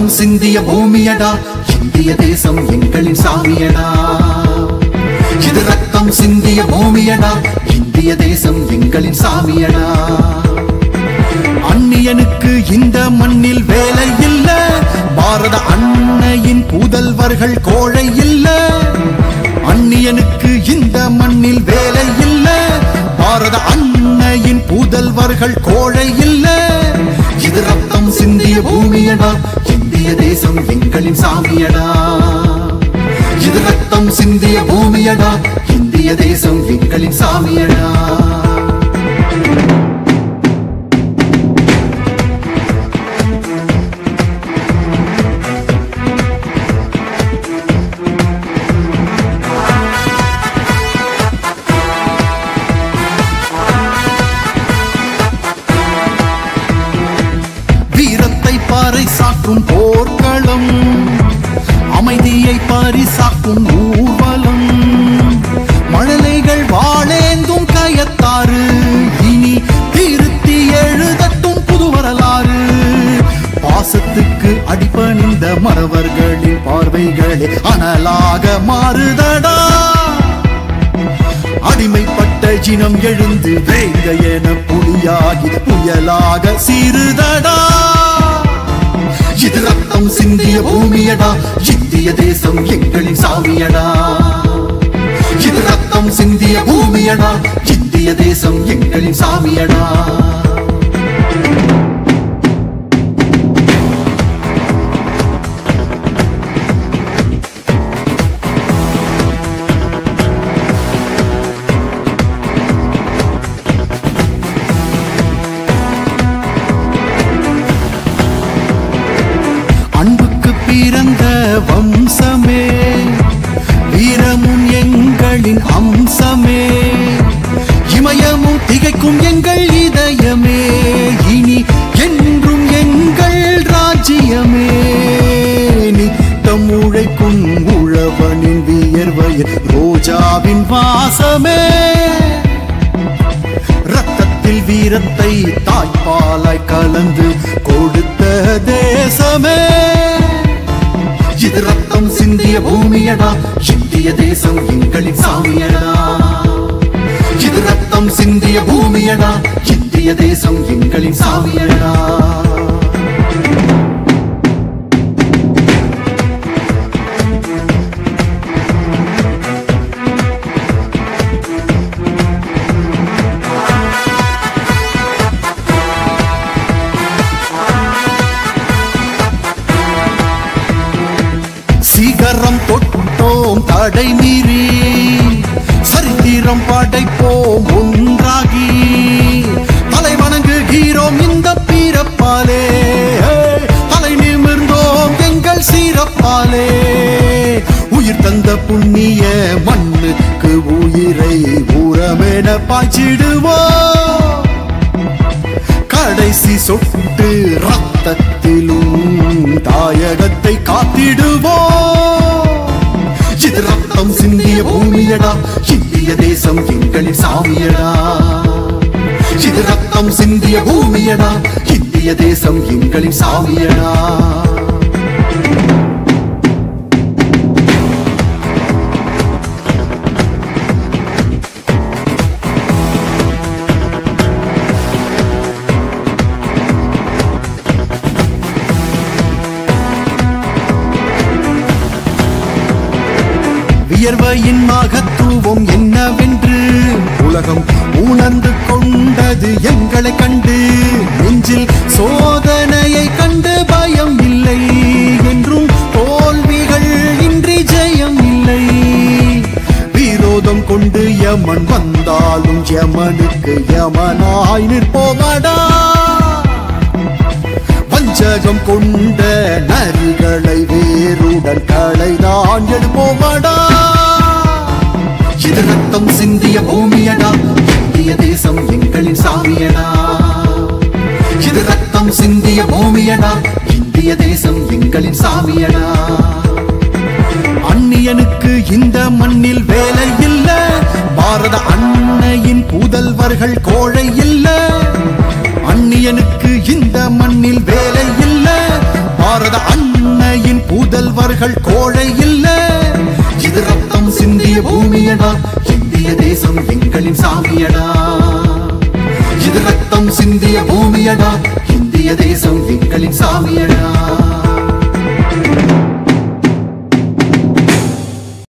உலகம் சிந்திய பூமியடா, இந்திய தேசம் எங்களின் சாமியடா. இது ரத்தம் சிந்திய பூமியடா, இந்திய தேசம் எங்களின் சாமியடா. அன்னியனுக்கு இந்த மண்ணில் வேலை இல்ல, பாரத அன்னையின் புதல்வர்கள் கோழை இல்ல. அன்னியனுக்கு இந்த மண்ணில் வேலை இல்ல, பாரத அன்னையின் புதல்வர்கள் கோழை இல்ல. இது ரத்தம் சிந்திய பூமியடா, இந்திய தேசம் எங்களின் சாமியடா. இது ரத்தம் சிந்திய பூமியடா, இந்திய தேசம் எங்களின் சாமியடா. சாக்கும் போர்களும் அமைதியை பரிசாக்கும் ஊர்வலம், மழலைகள் வாழேந்தும் கயத்தாறு, இனி திருத்தி எழுதட்டும் புது வரலாறு. பாசத்துக்கு அடிபணிந்த மறவர்களின் பார்வைகளே அனலாக மாறுதடா. அடிமைப்பட்ட இனம் எழுந்து வேங்க என புலியாகி புயலாக சீறுதடா. இது ரத்தம் சிந்திய பூமியடா, இந்திய தேசம் எங்களின் சாமியடா. இது ரத்தம் சிந்திய பூமியடா, இந்திய தேசம் எங்களின் சாமியடா. பிறந்த வம்சமே, வீரமும் எங்களின் அம்சமே, இமயமும் திகைக்கும் எங்கள் இதயமே, இனி என்றும் எங்கள் ராஜ்யமே. நித்தம் உழைக்கும் உழவனின் வியர்வையில் ரோஜாவின் வாசமே, ரத்தத்தில் வீரத்தை தாய்ப்பாலாய் கலந்து கொடுத்த தேசமே. இது ரத்தம் சிந்திய பூமியடா, இந்திய தேசம் எங்களின் சாமியடா. இது ரத்தம் சிந்திய பூமியடா, இந்திய தேசம் எங்களின் சாமியடா. சிகரம் தொட்டோம் தடை மீறி, சரித்திரம் படைப்போம் ஒன்றாகி, தலை வணங்குகிறோம் இந்த பிறப்பாலே, தலை நிமிர்ந்தோம் எங்கள் சிறப்பாலே. உயிர் தந்த புண்ணிய மண்ணுக்கு உயிரை உரமென பாய்ச்சிடுவோம், கடைசி சொட்டு ரத்தத்திலும் தாயகத்தை காத்திடுவோம். இது ரத்தம் சிந்திய பூமியடா, இந்திய தேசம் எங்களின் சாமியடா. இது ரத்தம் சிந்திய பூமியடா, இந்திய தேசம் எங்களின் சாமியடா. வியர்வையின் மகத்துவம் என்னவென்று உலகம் உணர்ந்து கொண்டது எங்களை கண்டு, நெஞ்சில் சோதனையை கண்டு பயம் இல்லை, என்றும் தோல்விகள் இன்றி ஜெயம் இல்லை. விரோதம் கொண்டு யமன் வந்தாலும் யமனுக்கு யமனாய் நிற்போமடா. வஞ்சகம் கொண்ட நரிகளை வேறுடன் களைதான் எடுப்போமடா. இது ரத்தம் சிந்திய பூமியடா, இந்திய தேசம் எங்களின் சாமியடா. இது ரத்தம் சிந்திய பூமியடா, இந்திய தேசம் எங்களின் சாமியடா. அன்னியனுக்கு இந்த மண்ணில் வேலை இல்ல, பாரத அன்னையின் புதல்வர்கள் கோழை இல்ல. அன்னியனுக்கு இந்த மண்ணில் வேலை இல்ல, பாரத அன்னை புதல்வர்கள் கோழை இல்ல, இது ரத்தம் சிந்திய பூமியடா, இந்திய தேசம் எங்களின் சாமியடா. இது ரத்தம் சிந்திய பூமியடா, இந்திய தேசம் எங்களின் சாமியடா.